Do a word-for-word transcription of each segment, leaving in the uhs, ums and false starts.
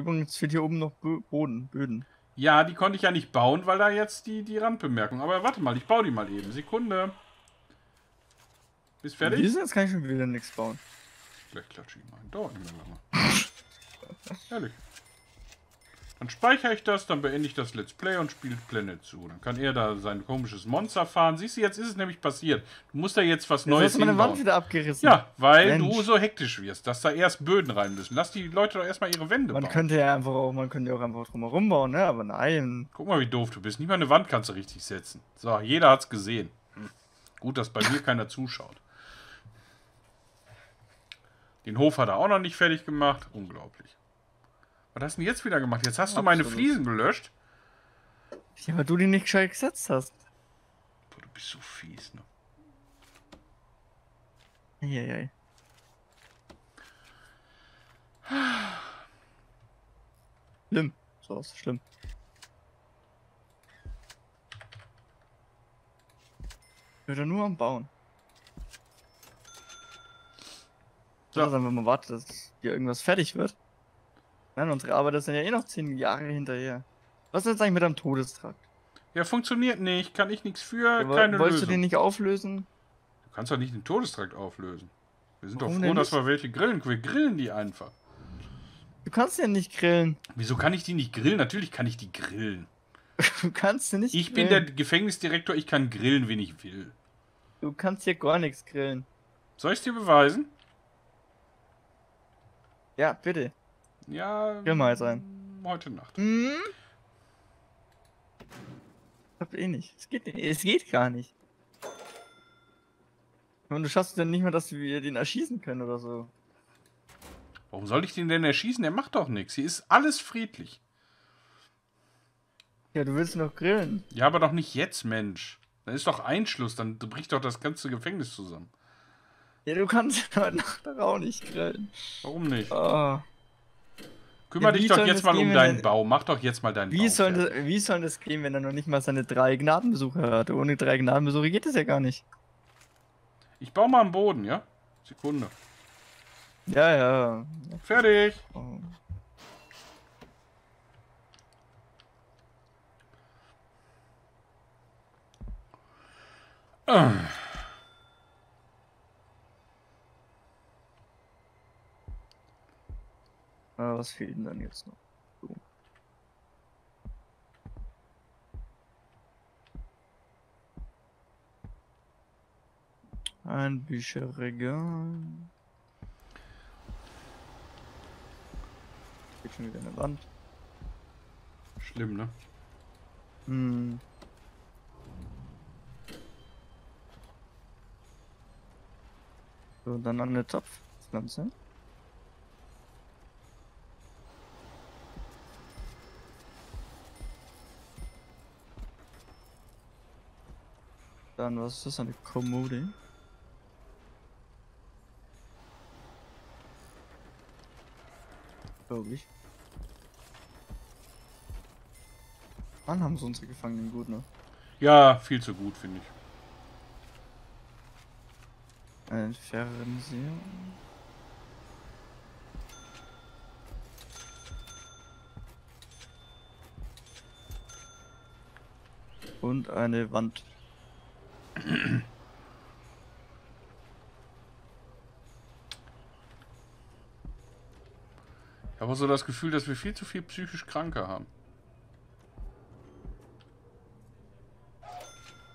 Übrigens fehlt hier oben noch Boden, Böden. Ja, die konnte ich ja nicht bauen, weil da jetzt die, die Randbemerkung. Aber warte mal, ich baue die mal eben. Sekunde. Bist fertig? Wieso? Jetzt kann ich schon wieder nichts bauen. Gleich klatsche ich mal ein. Dauert nicht mehr lange. Ehrlich. Dann speichere ich das, dann beende ich das Let's Play und spiele Planet zu. Dann kann er da sein komisches Monster fahren. Siehst du, jetzt ist es nämlich passiert. Du musst da jetzt was jetzt Neues hinbauen. Hast du meine Wand wieder abgerissen. Ja, weil Mensch. Du so hektisch wirst, dass da erst Böden rein müssen. Lass die Leute doch erstmal ihre Wände man bauen. Könnte ja einfach auch, man könnte ja auch einfach drumherum bauen, ne? Aber nein. Guck mal, wie doof du bist. Nicht mal eine Wand kannst du richtig setzen. So, jeder hat's gesehen. Hm. Gut, dass bei mir keiner zuschaut. Den Hof hat er auch noch nicht fertig gemacht. Unglaublich. Was hast du denn jetzt wieder gemacht? Jetzt hast Absolut. Du meine Fliesen gelöscht. Ja, weil du die nicht gescheit gesetzt hast. Boah, du bist so fies, ne? Eieiei. Schlimm. So ist schlimm. Ich würde nur am Bauen. So, also, wenn man wartet, dass hier irgendwas fertig wird. Nein, unsere Arbeiter sind ja eh noch zehn Jahre hinterher. Was ist jetzt eigentlich mit einem Todestrakt? Ja, funktioniert nicht. Kann ich nichts für. Ja, keine wolltest Lösung. Du den nicht auflösen? Du kannst doch nicht den Todestrakt auflösen. Wir sind Warum doch froh, dass wir welche grillen. Wir grillen die einfach. Du kannst den nicht grillen. Wieso kann ich die nicht grillen? Natürlich kann ich die grillen. Du kannst den nicht ich grillen. Ich bin der Gefängnisdirektor. Ich kann grillen, wen ich will. Du kannst hier gar nichts grillen. Soll ich es dir beweisen? Ja, bitte. Ja, geh mal sein. Heute Nacht. Hm? Ich hab eh nicht. Es geht, es geht gar nicht. Und du schaffst es dann nicht mehr, dass wir den erschießen können oder so. Warum soll ich den denn erschießen? Der macht doch nichts. Hier ist alles friedlich. Ja, du willst noch grillen. Ja, aber doch nicht jetzt, Mensch. Dann ist doch Einschluss. Dann bricht doch das ganze Gefängnis zusammen. Ja, du kannst heute Nacht auch nicht grillen. Warum nicht? Oh. Kümmer ja, dich doch jetzt mal gehen, um deinen Bau. Mach doch jetzt mal deinen wie Bau. Soll das, wie soll das gehen, wenn er noch nicht mal seine drei Gnadenbesuche hatte? Ohne drei Gnadenbesuche geht es ja gar nicht. Ich baue mal am Boden, ja? Sekunde. Ja, ja. Fertig. Oh. Ah. Was fehlt denn dann jetzt noch? So. Ein Bücherregal. Geht schon wieder eine Wand. Schlimm, ne? Hm. So, dann an der Topfpflanze. Dann, was ist das? Eine Kommode? Glaube ich. Wann haben sie unsere Gefangenen gut, ne? Ja, viel zu gut, finde ich. Entfernen sie. Und eine Wand. Ich habe so das Gefühl, dass wir viel zu viel psychisch Kranke haben.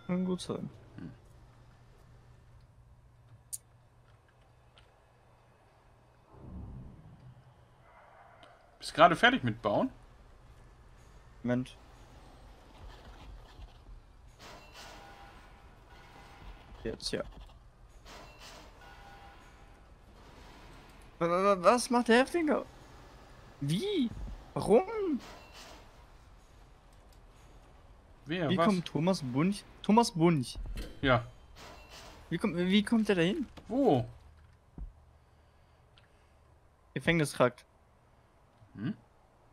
Kann gut sein. Hm. Bist gerade fertig mit Bauen? Moment. Jetzt, ja. Was macht der Häftling? Wie? Warum? Wer, wie was? Kommt Thomas Bunch? Thomas Bunch. Ja. Wie kommt, wie kommt der da hin? Wo? Gefängnistrakt. Hm?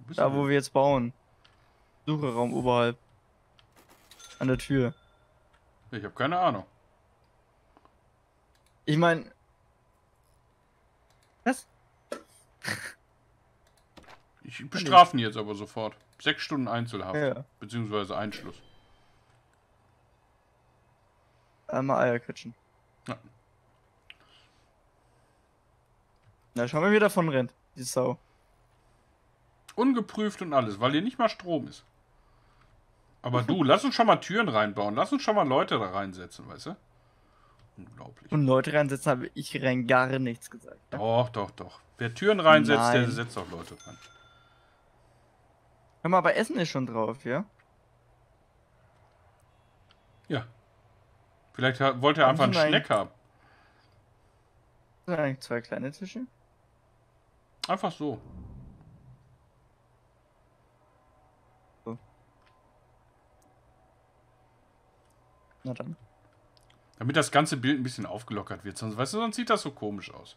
Wo da, wo wir jetzt bauen. Sucheraum oberhalb. An der Tür. Ich habe keine Ahnung. Ich meine... Was? Ich bestrafe ihn jetzt aber sofort. Sechs Stunden Einzelhaft. Ja. Beziehungsweise Einschluss. Einmal Eier quetschen. Ja. Na, schauen wir, wie davon rennt. Die Sau. Ungeprüft und alles, weil hier nicht mal Strom ist. Aber du, lass uns schon mal Türen reinbauen. Lass uns schon mal Leute da reinsetzen, weißt du? Unglaublich. Und Leute reinsetzen, habe ich rein gar nichts gesagt. Ne? Doch, doch, doch. Wer Türen reinsetzt, Nein. der setzt auch Leute rein. Hör mal, aber Essen ist schon drauf, ja? Ja. Vielleicht wollte er haben einfach einen Schneck haben. Sind eigentlich zwei kleine Tische? Einfach so. So. Na dann. Damit das ganze Bild ein bisschen aufgelockert wird, sonst, weißt du, sonst sieht das so komisch aus.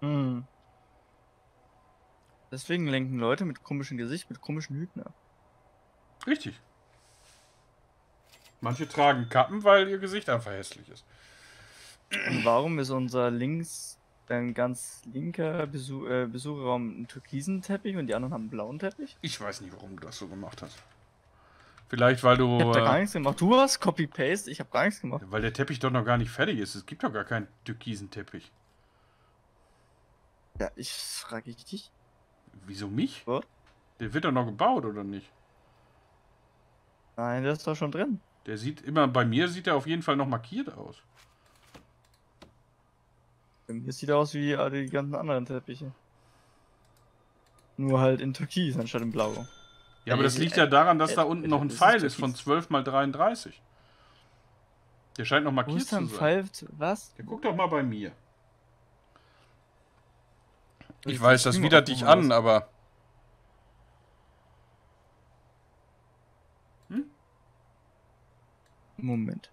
Hm. Deswegen lenken Leute mit komischem Gesicht, mit komischen Hüten ab. Richtig. Manche tragen Kappen, weil ihr Gesicht einfach hässlich ist. Und warum ist unser links, dein ganz linker Besuch, äh, Besucherraum einen türkisen Teppich und die anderen haben einen blauen Teppich? Ich weiß nicht, warum du das so gemacht hast. Vielleicht, weil du... Ich hab da gar nichts gemacht. Du hast Copy-Paste, ich hab gar nichts gemacht. Weil der Teppich doch noch gar nicht fertig ist. Es gibt doch gar keinen türkisen Teppich. Ja, ich frage ich dich. Wieso mich? Was? Der wird doch noch gebaut, oder nicht? Nein, der ist doch schon drin. Der sieht immer, bei mir sieht er auf jeden Fall noch markiert aus. Bei mir sieht er aus wie alle die ganzen anderen Teppiche. Nur halt in Türkis anstatt in Blau. Ja, aber das liegt ja daran, dass da unten noch ein Pfeil ist von zwölf mal dreiunddreißig. Der scheint noch markiert zu sein. Pfeil, was? Ja, guck doch mal bei mir. Ich weiß, das widert dich an, aber... Moment.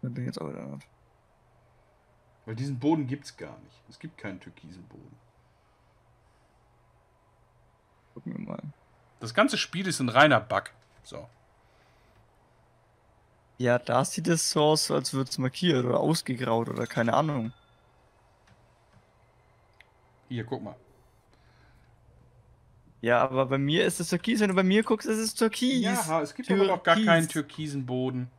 Da bin ich jetzt auch wieder auf. Weil diesen Boden gibt es gar nicht. Es gibt keinen türkisen Boden. Gucken wir mal. Das ganze Spiel ist ein reiner Bug. So. Ja, da sieht es so aus, als würde es markiert oder ausgegraut oder keine Ahnung. Hier, guck mal. Ja, aber bei mir ist es türkis. Wenn du bei mir guckst, ist es türkis. Ja, es gibt aber noch gar keinen türkisen Boden.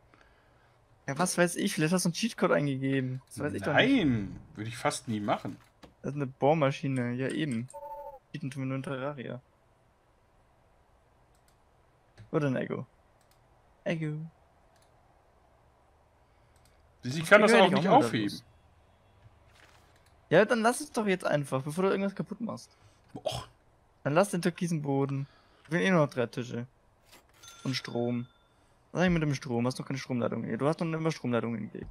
Ja, was weiß ich. Vielleicht hast du einen Cheatcode eingegeben. Das weiß ich doch nicht. Nein, würde ich fast nie machen. Das ist eine Bohrmaschine. Ja, eben. Cheaten tun wir nur in Terraria. Oder ein Ego. Ego. Sie kann das auch nicht aufheben. Ja, dann lass es doch jetzt einfach, bevor du irgendwas kaputt machst. Och. Dann lass den türkisen Boden. Wir haben eh noch drei Tische. Und Strom. Was ist eigentlich mit dem Strom? Hast du noch keine Stromleitung hier? Du hast noch nicht immer Stromleitung hingelegt.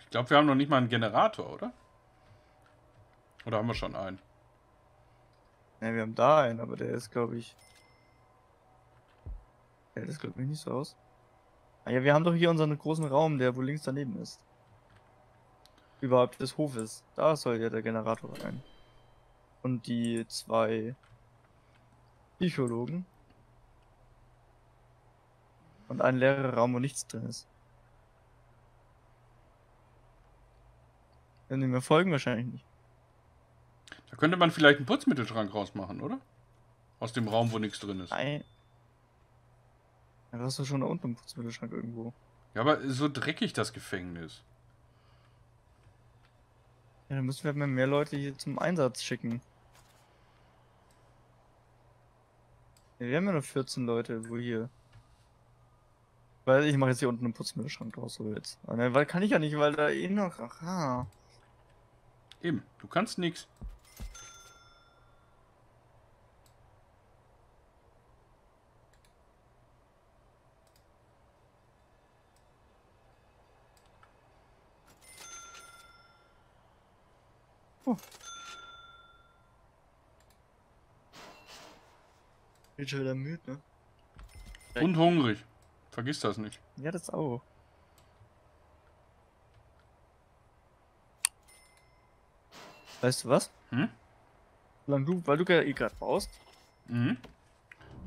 Ich glaube, wir haben noch nicht mal einen Generator, oder? Oder haben wir schon einen? Ne, wir haben da einen, aber der ist, glaube ich... Der ist, glaube ich, nicht so aus. Ah ja, wir haben doch hier unseren großen Raum, der wo links daneben ist. Überhaupt des Hofes. Da soll ja der Generator rein. Und die zwei... Psychologen. Und ein leerer Raum, wo nichts drin ist. Wenn die mir folgen, wahrscheinlich nicht. Da könnte man vielleicht einen Putzmittelschrank rausmachen, oder? Aus dem Raum, wo nichts drin ist. Nein. Da warst du schon da unten im Putzmittelschrank irgendwo. Ja, aber so dreckig das Gefängnis. Ja, dann müssen wir mal mehr Leute hier zum Einsatz schicken. Wir haben ja nur vierzehn Leute, wo hier. Weil ich mache jetzt hier unten einen Putzmittelschrank draus, so jetzt. Weil kann ich ja nicht, weil da eh noch. Aha. Eben, du kannst nix. Oh. Ich bin schon wieder müde, ne? Und hungrig. Vergiss das nicht. Ja, das auch. Weißt du was? Hm? Solange du, weil du ja eh gerade baust. Mhm.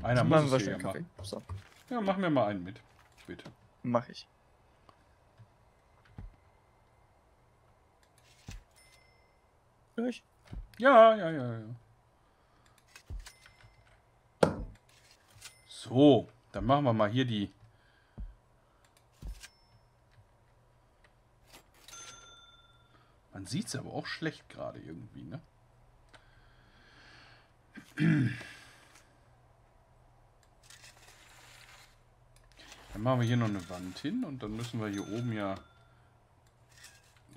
Einer muss es hier machen. So. Ja, mach mir mal einen mit. Bitte. Mach ich. gleich? Ja, ja, ja, ja. So, dann machen wir mal hier die... Man sieht es aber auch schlecht gerade irgendwie, ne? Dann machen wir hier noch eine Wand hin und dann müssen wir hier oben ja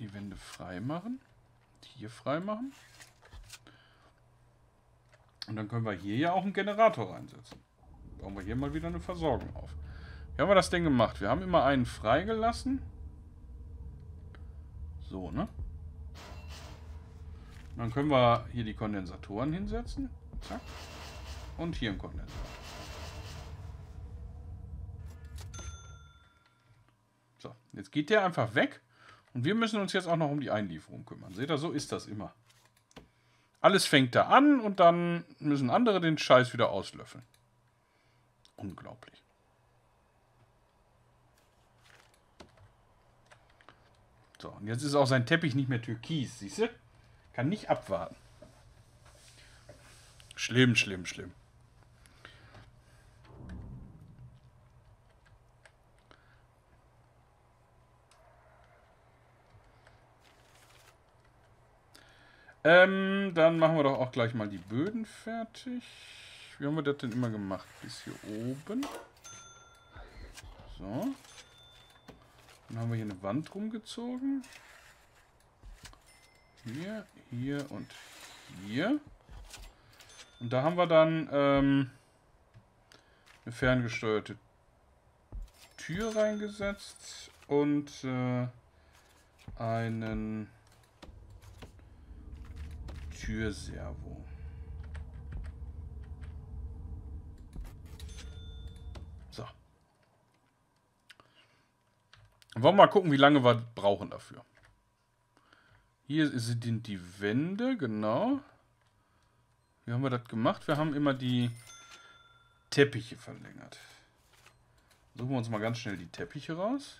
die Wände frei machen. Hier frei machen. Und dann können wir hier ja auch einen Generator reinsetzen. Bauen wir hier mal wieder eine Versorgung auf. Wie haben wir das denn gemacht? Wir haben immer einen freigelassen. So, ne? Und dann können wir hier die Kondensatoren hinsetzen. Zack. Und hier einen Kondensator. So, jetzt geht der einfach weg. Und wir müssen uns jetzt auch noch um die Einlieferung kümmern. Seht ihr, so ist das immer. Alles fängt da an und dann müssen andere den Scheiß wieder auslöffeln. Unglaublich. So, und jetzt ist auch sein Teppich nicht mehr türkis, siehst du? Kann nicht abwarten. Schlimm, schlimm, schlimm. Ähm, dann machen wir doch auch gleich mal die Böden fertig. Wie haben wir das denn immer gemacht? Bis hier oben. So. Dann haben wir hier eine Wand rumgezogen. Hier, hier und hier. Und da haben wir dann ähm, eine ferngesteuerte Tür reingesetzt und äh, einen... Türservo. So. Wollen wir mal gucken, wie lange wir brauchen dafür. Hier sind die Wände, genau. Wie haben wir das gemacht? Wir haben immer die Teppiche verlängert. Suchen wir uns mal ganz schnell die Teppiche raus.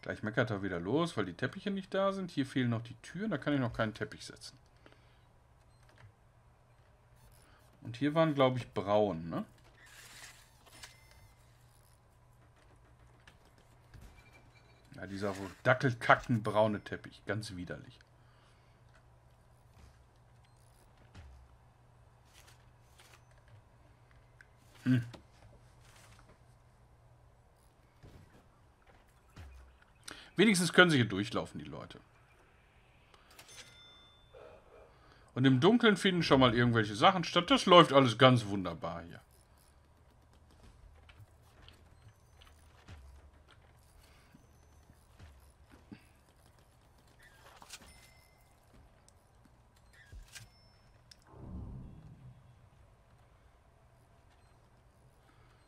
Gleich meckert er wieder los, weil die Teppiche nicht da sind. Hier fehlen noch die Türen, da kann ich noch keinen Teppich setzen. Und hier waren, glaube ich, braun, ne? Ja, dieser dackelkackenbraune Teppich, ganz widerlich. Hm. Wenigstens können sie hier durchlaufen, die Leute. Und im Dunkeln finden schon mal irgendwelche Sachen statt. Das läuft alles ganz wunderbar hier.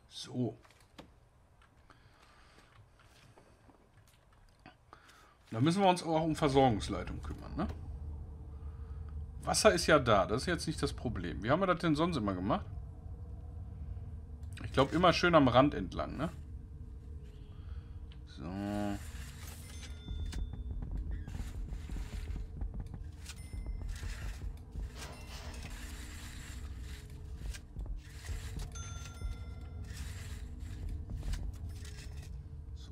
So. Da müssen wir uns auch um Versorgungsleitung kümmern, ne? Wasser ist ja da, das ist jetzt nicht das Problem. Wie haben wir das denn sonst immer gemacht? Ich glaube, immer schön am Rand entlang, ne? So.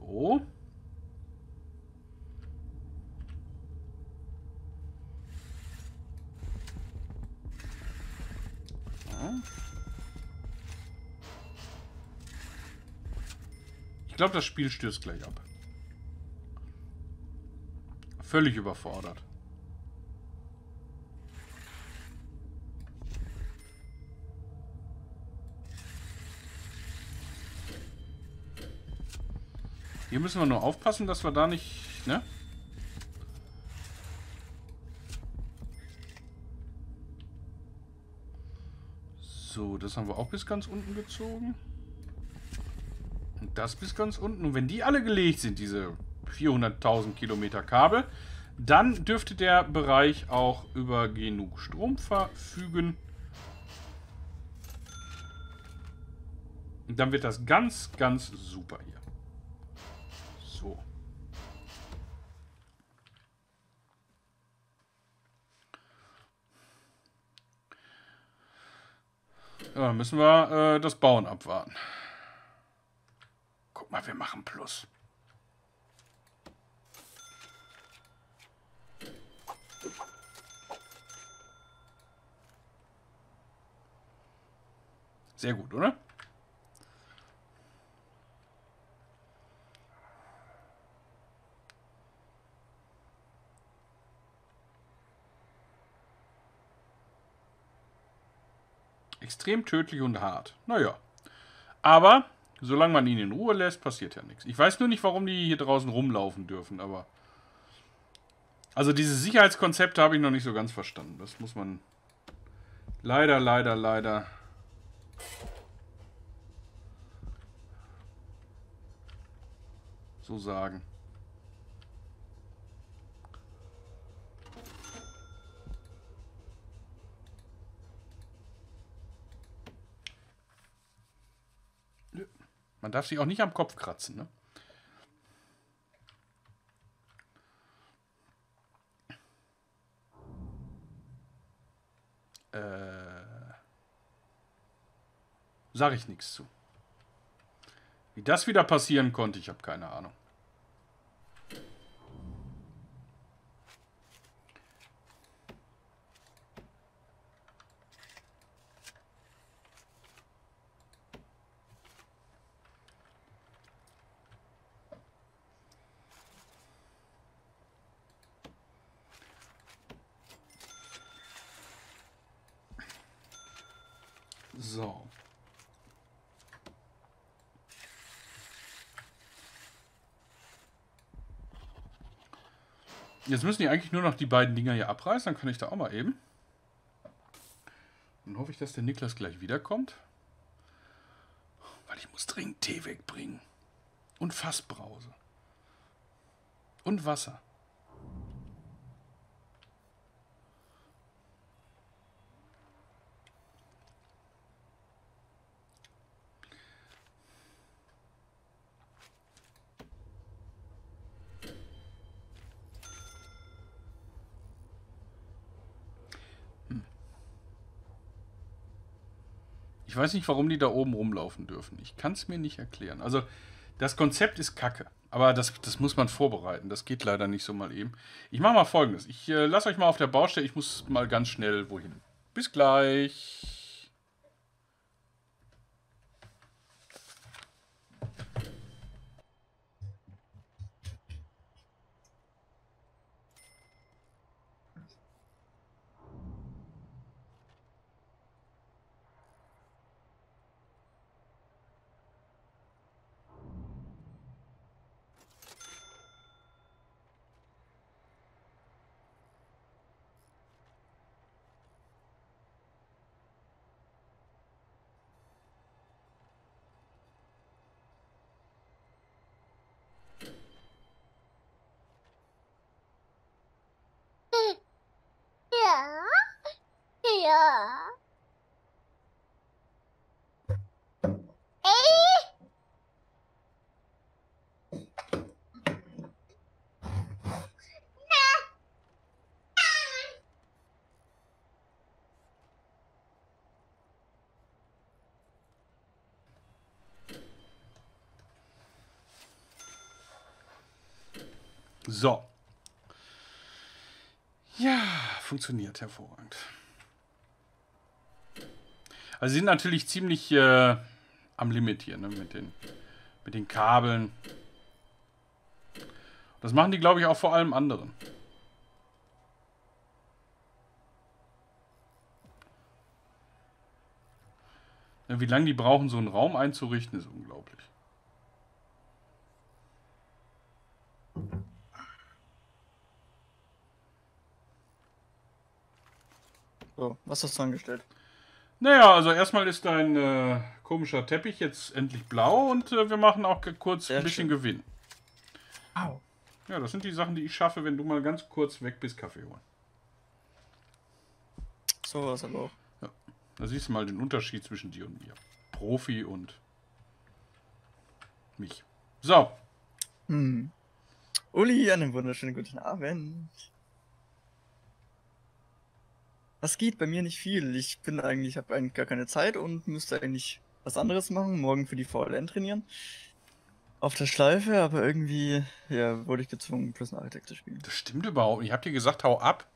So. Ich glaube, das Spiel stürzt gleich ab. Völlig überfordert. Hier müssen wir nur aufpassen, dass wir da nicht, ne? So, das haben wir auch bis ganz unten gezogen. Und das bis ganz unten. Und wenn die alle gelegt sind, diese vierhunderttausend Kilometer Kabel, dann dürfte der Bereich auch über genug Strom verfügen. Und dann wird das ganz, ganz super hier. So. Ja, dann müssen wir äh, das Bauen abwarten. Guck mal, wir machen Plus. Sehr gut, oder? Extrem tödlich und hart. Naja. Aber, solange man ihn in Ruhe lässt, passiert ja nichts. Ich weiß nur nicht, warum die hier draußen rumlaufen dürfen, aber... Also diese Sicherheitskonzepte habe ich noch nicht so ganz verstanden. Das muss man leider, leider, leider... so sagen. Man darf sich auch nicht am Kopf kratzen, ne? Äh, sag ich nichts zu. Wie das wieder passieren konnte, ich habe keine Ahnung. So. Jetzt müssen die eigentlich nur noch die beiden Dinger hier abreißen. Dann kann ich da auch mal eben. Dann hoffe ich, dass der Niklas gleich wiederkommt. Weil ich muss dringend Tee wegbringen. Und Fassbrause. Und Wasser. Ich weiß nicht, warum die da oben rumlaufen dürfen. Ich kann es mir nicht erklären. Also, das Konzept ist kacke. Aber das, das muss man vorbereiten. Das geht leider nicht so mal eben. Ich mache mal Folgendes. Ich äh, lasse euch mal auf der Baustelle. Ich muss mal ganz schnell wohin. Bis gleich. So. Ja, funktioniert hervorragend. Also sie sind natürlich ziemlich äh, am Limit hier, ne, mit den, mit den Kabeln. Das machen die, glaube ich, auch vor allem anderen. Ja, wie lange die brauchen, so einen Raum einzurichten, ist unglaublich. So, was hast du angestellt? Naja, also erstmal ist dein äh, komischer Teppich jetzt endlich blau und äh, wir machen auch kurz Sehr ein bisschen schön. Gewinn. Au. Ja, das sind die Sachen, die ich schaffe, wenn du mal ganz kurz weg bist, Kaffee holen. So was aber auch. Ja, da siehst du mal den Unterschied zwischen dir und mir. Profi und mich. So. Hm. Uli, einen wunderschönen guten Abend. Was geht? Bei mir nicht viel. Ich bin eigentlich, habe eigentlich gar keine Zeit und müsste eigentlich was anderes machen. Morgen für die V L N trainieren. Auf der Schleife, aber irgendwie ja, wurde ich gezwungen, Prison Architect zu spielen. Das stimmt überhaupt nicht. Ich hab dir gesagt, hau ab.